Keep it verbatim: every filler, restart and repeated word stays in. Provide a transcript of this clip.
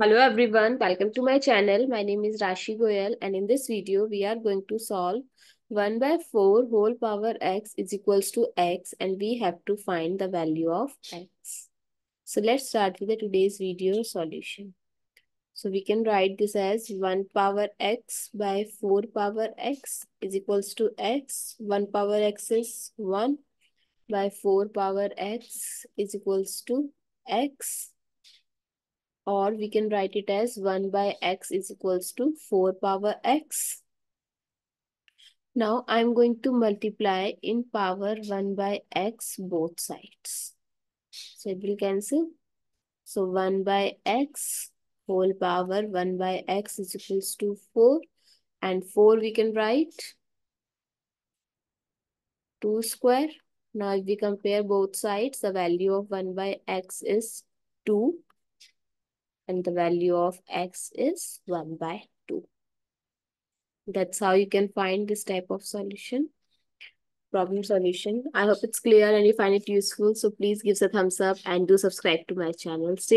Hello everyone, welcome to my channel. My name is Rashi Goel and in this video we are going to solve one by four whole power x is equals to x and we have to find the value of x. So let's start with the today's video solution. So we can write this as one power x by four power x is equals to x. one power x is one by four power x is equals to x. Or we can write it as one by x is equals to four power x. Now I'm going to multiply in power one by x both sides. So it will cancel. So one by x whole power one by x is equals to four. And four we can write two square. Now if we compare both sides, the value of one by x is two. And the value of x is one by two. That's how you can find this type of solution, problem solution. I hope it's clear and you find it useful. So please give us a thumbs up and do subscribe to my channel. Stay tuned.